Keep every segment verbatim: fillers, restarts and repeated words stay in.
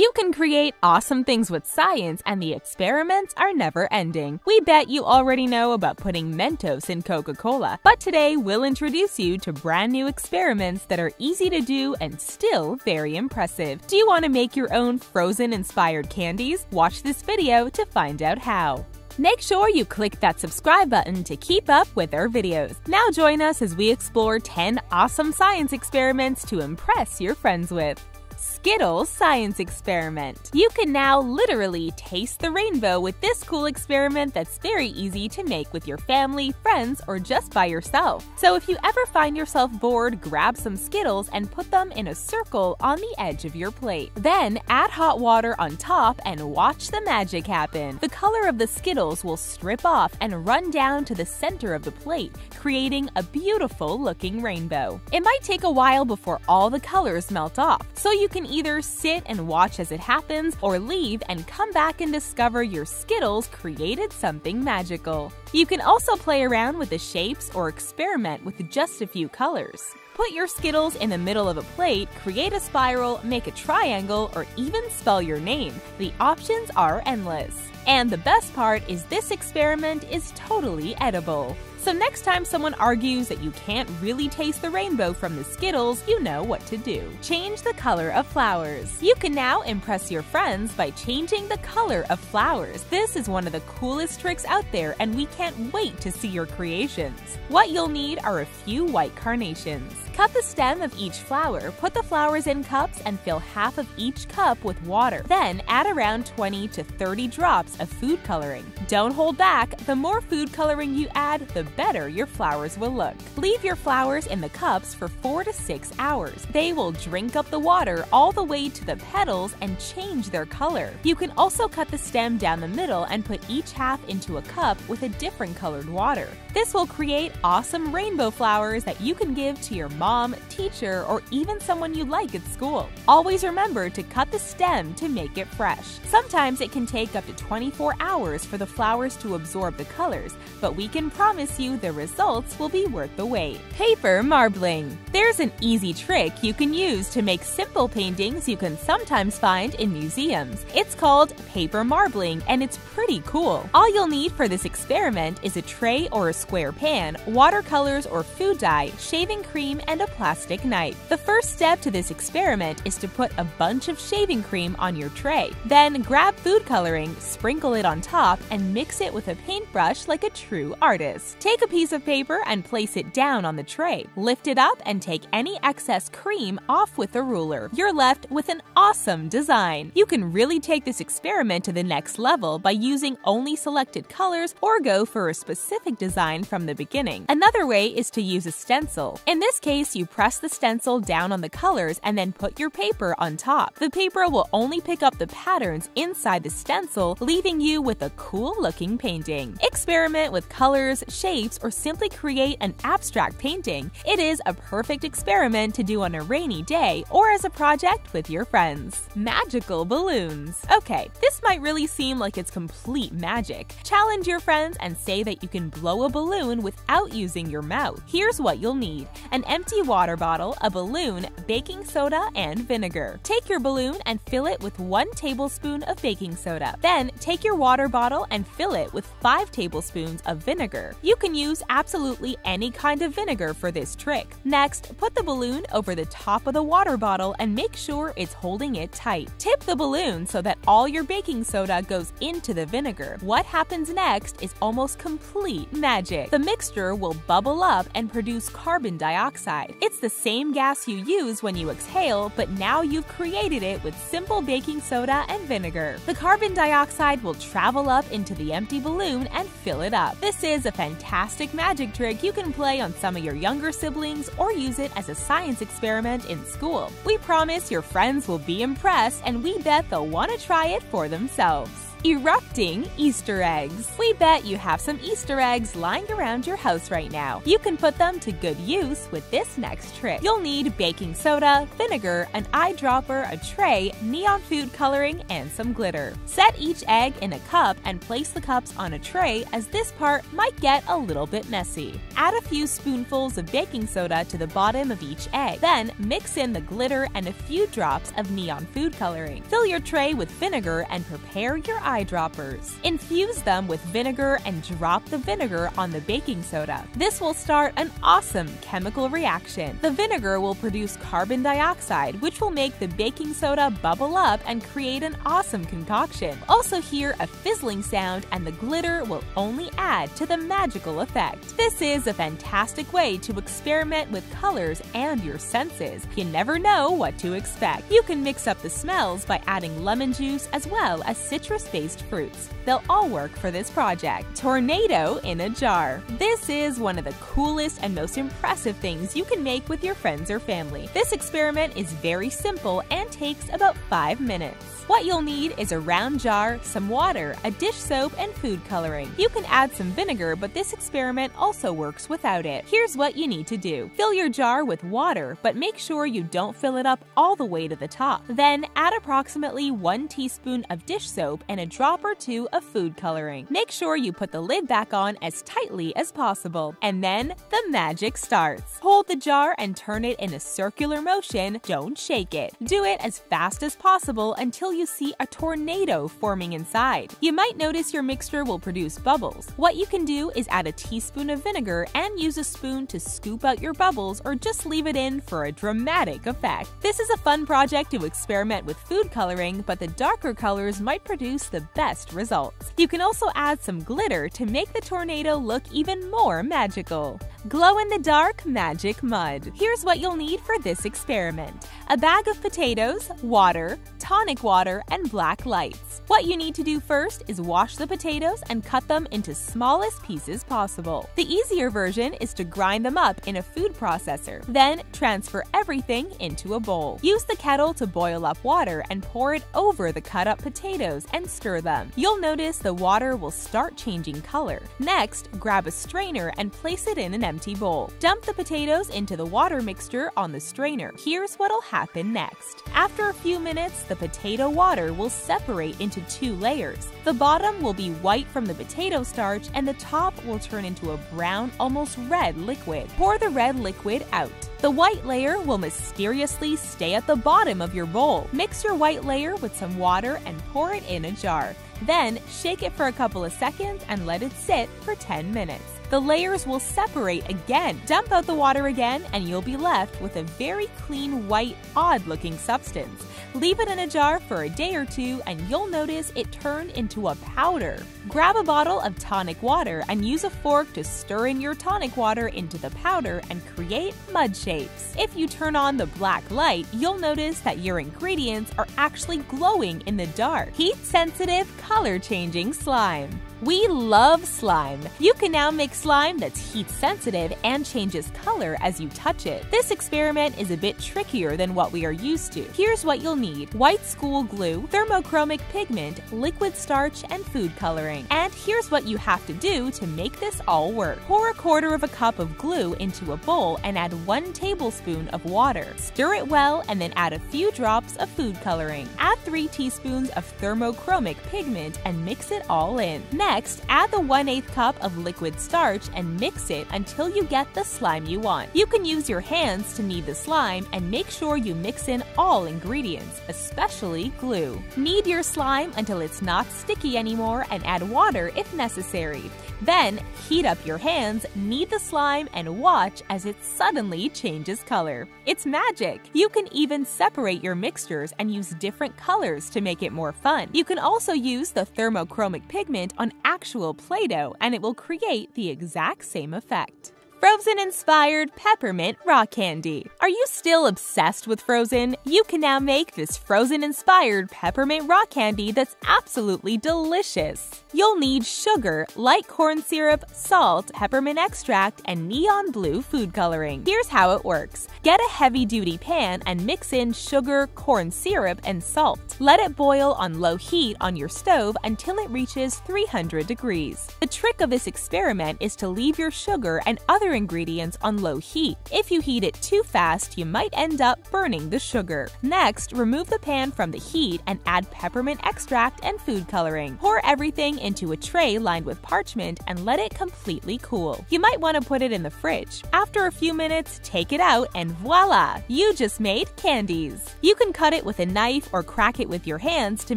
You can create awesome things with science, and the experiments are never ending. We bet you already know about putting Mentos in Coca-Cola, but today we'll introduce you to brand new experiments that are easy to do and still very impressive. Do you want to make your own Frozen-inspired candies? Watch this video to find out how. Make sure you click that subscribe button to keep up with our videos. Now join us as we explore ten awesome science experiments to impress your friends with. Skittles Science Experiment. You can now literally taste the rainbow with this cool experiment that's very easy to make with your family, friends, or just by yourself. So if you ever find yourself bored, grab some Skittles and put them in a circle on the edge of your plate. Then add hot water on top and watch the magic happen. The color of the Skittles will strip off and run down to the center of the plate, creating a beautiful looking rainbow. It might take a while before all the colors melt off, so you You can either sit and watch as it happens or leave and come back and discover your Skittles created something magical. You can also play around with the shapes or experiment with just a few colors. Put your Skittles in the middle of a plate, create a spiral, make a triangle, or even spell your name. The options are endless. And the best part is this experiment is totally edible. So next time someone argues that you can't really taste the rainbow from the Skittles, you know what to do. Change the color of flowers. You can now impress your friends by changing the color of flowers. This is one of the coolest tricks out there, and we can't wait to see your creations. What you'll need are a few white carnations. Cut the stem of each flower, put the flowers in cups, and fill half of each cup with water. Then add around twenty to thirty drops of food coloring. Don't hold back, the more food coloring you add, the better your flowers will look. Leave your flowers in the cups for four to six hours. They will drink up the water all the way to the petals and change their color. You can also cut the stem down the middle and put each half into a cup with a different colored water. This will create awesome rainbow flowers that you can give to your mom, mom, teacher, or even someone you like at school. Always remember to cut the stem to make it fresh. Sometimes it can take up to twenty-four hours for the flowers to absorb the colors, but we can promise you the results will be worth the wait. Paper marbling. There's an easy trick you can use to make simple paintings you can sometimes find in museums. It's called paper marbling, and it's pretty cool. All you'll need for this experiment is a tray or a square pan, watercolors or food dye, shaving cream, and a plastic knife. The first step to this experiment is to put a bunch of shaving cream on your tray. Then grab food coloring, sprinkle it on top, and mix it with a paintbrush like a true artist. Take a piece of paper and place it down on the tray. Lift it up and take any excess cream off with a ruler. You're left with an awesome design. You can really take this experiment to the next level by using only selected colors or go for a specific design from the beginning. Another way is to use a stencil. In this case, you press the stencil down on the colors and then put your paper on top. The paper will only pick up the patterns inside the stencil, leaving you with a cool-looking painting. Experiment with colors, shapes, or simply create an abstract painting. It is a perfect experiment to do on a rainy day or as a project with your friends. Magical balloons. Okay, this might really seem like it's complete magic. Challenge your friends and say that you can blow a balloon without using your mouth. Here's what you'll need: an empty water bottle, a balloon, baking soda, and vinegar. Take your balloon and fill it with one tablespoon of baking soda. Then take your water bottle and fill it with five tablespoons of vinegar. You can use absolutely any kind of vinegar for this trick. Next, put the balloon over the top of the water bottle and make sure it's holding it tight. Tip the balloon so that all your baking soda goes into the vinegar. What happens next is almost complete magic. The mixture will bubble up and produce carbon dioxide. It's the same gas you use when you exhale, but now you've created it with simple baking soda and vinegar. The carbon dioxide will travel up into the empty balloon and fill it up. This is a fantastic magic trick you can play on some of your younger siblings or use it as a science experiment in school. We promise your friends will be impressed, and we bet they'll want to try it for themselves. Erupting Easter eggs. We bet you have some Easter eggs lying around your house right now. You can put them to good use with this next trick. You'll need baking soda, vinegar, an eyedropper, a tray, neon food coloring, and some glitter. Set each egg in a cup and place the cups on a tray, as this part might get a little bit messy. Add a few spoonfuls of baking soda to the bottom of each egg. Then mix in the glitter and a few drops of neon food coloring. Fill your tray with vinegar and prepare your eyedroppers. Infuse them with vinegar and drop the vinegar on the baking soda. This will start an awesome chemical reaction. The vinegar will produce carbon dioxide, which will make the baking soda bubble up and create an awesome concoction. Also hear a fizzling sound, and the glitter will only add to the magical effect. This is a fantastic way to experiment with colors and your senses. You never know what to expect. You can mix up the smells by adding lemon juice as well as citrus-based fruits. They'll all work for this project. Tornado in a jar. This is one of the coolest and most impressive things you can make with your friends or family. This experiment is very simple and takes about five minutes. What you'll need is a round jar, some water, a dish soap, and food coloring. You can add some vinegar, but this experiment also works without it. Here's what you need to do. Fill your jar with water, but make sure you don't fill it up all the way to the top. Then add approximately one teaspoon of dish soap and a drop or two of food coloring. Make sure you put the lid back on as tightly as possible. And then the magic starts. Hold the jar and turn it in a circular motion. Don't shake it. Do it as fast as possible until you see a tornado forming inside. You might notice your mixture will produce bubbles. What you can do is add a teaspoon of vinegar and use a spoon to scoop out your bubbles, or just leave it in for a dramatic effect. This is a fun project to experiment with food coloring, but the darker colors might produce the best results. You can also add some glitter to make the tornado look even more magical. Glow-in-the-dark magic mud. Here's what you'll need for this experiment. A bag of potatoes, water, tonic water, and black lights. What you need to do first is wash the potatoes and cut them into smallest pieces possible. The easier version is to grind them up in a food processor. Then transfer everything into a bowl. Use the kettle to boil up water and pour it over the cut up potatoes and stir them. You'll notice the water will start changing color. Next, grab a strainer and place it in an empty bowl. Dump the potatoes into the water mixture on the strainer. Here's what'll happen next. After a few minutes, the potato water will separate into two layers. The bottom will be white from the potato starch, and the top will turn into a brown, almost red liquid. Pour the red liquid out. The white layer will mysteriously stay at the bottom of your bowl. Mix your white layer with some water and pour it in a jar. Then shake it for a couple of seconds and let it sit for ten minutes. The layers will separate again. Dump out the water again, and you'll be left with a very clean, white, odd-looking substance. Leave it in a jar for a day or two, and you'll notice it turned into a powder. Grab a bottle of tonic water and use a fork to stir in your tonic water into the powder and create mud shapes. If you turn on the black light, you'll notice that your ingredients are actually glowing in the dark. Heat-sensitive, color-changing slime. We love slime. You can now make slime that's heat sensitive and changes color as you touch it. This experiment is a bit trickier than what we are used to. Here's what you'll need: white school glue, thermochromic pigment, liquid starch, and food coloring. And here's what you have to do to make this all work. Pour a quarter of a cup of glue into a bowl and add one tablespoon of water. Stir it well and then add a few drops of food coloring. Add three teaspoons of thermochromic pigment and mix it all in. Next, Next, add the one eighth cup of liquid starch and mix it until you get the slime you want. You can use your hands to knead the slime, and make sure you mix in all ingredients, especially glue. Knead your slime until it's not sticky anymore and add water if necessary. Then, heat up your hands, knead the slime, and watch as it suddenly changes color. It's magic! You can even separate your mixtures and use different colors to make it more fun. You can also use the thermochromic pigment on actual Play-Doh, and it will create the exact same effect. Frozen-inspired peppermint rock candy. Are you still obsessed with Frozen? You can now make this Frozen-inspired peppermint rock candy that's absolutely delicious. You'll need sugar, light corn syrup, salt, peppermint extract, and neon blue food coloring. Here's how it works. Get a heavy-duty pan and mix in sugar, corn syrup, and salt. Let it boil on low heat on your stove until it reaches three hundred degrees. The trick of this experiment is to leave your sugar and other ingredients on low heat. If you heat it too fast, you might end up burning the sugar. Next, remove the pan from the heat and add peppermint extract and food coloring. Pour everything into a tray lined with parchment and let it completely cool. You might want to put it in the fridge. After a few minutes, take it out and voila! You just made candies! You can cut it with a knife or crack it with your hands to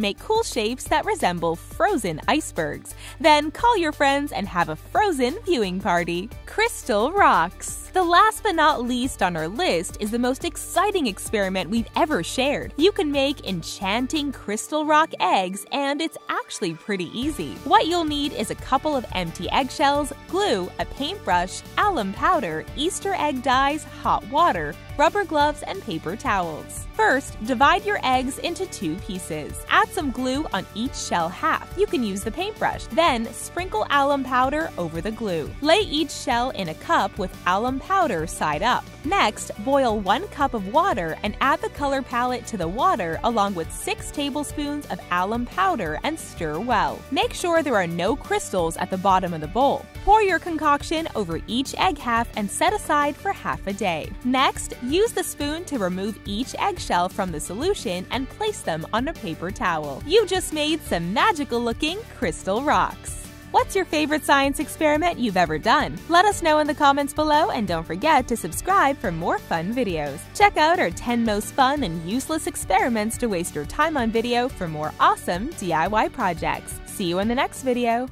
make cool shapes that resemble frozen icebergs. Then call your friends and have a frozen viewing party. Crystal rocks! The last but not least on our list is the most exciting experiment we've ever shared. You can make enchanting crystal rock eggs, and it's actually pretty easy. What you'll need is a couple of empty eggshells, glue, a paintbrush, alum powder, Easter egg dyes, hot water, rubber gloves, and paper towels. First, divide your eggs into two pieces. Add some glue on each shell half. You can use the paintbrush. Then, sprinkle alum powder over the glue. Lay each shell in a cup with alum powder side up. Next, boil one cup of water and add the color palette to the water along with six tablespoons of alum powder and stir well. Make sure there are no crystals at the bottom of the bowl. Pour your concoction over each egg half and set aside for half a day. Next, use the spoon to remove each eggshell from the solution and place them on a paper towel. You just made some magical-looking crystal rocks! What's your favorite science experiment you've ever done? Let us know in the comments below, and don't forget to subscribe for more fun videos. Check out our ten most fun and useless experiments to waste your time on video for more awesome D I Y projects. See you in the next video!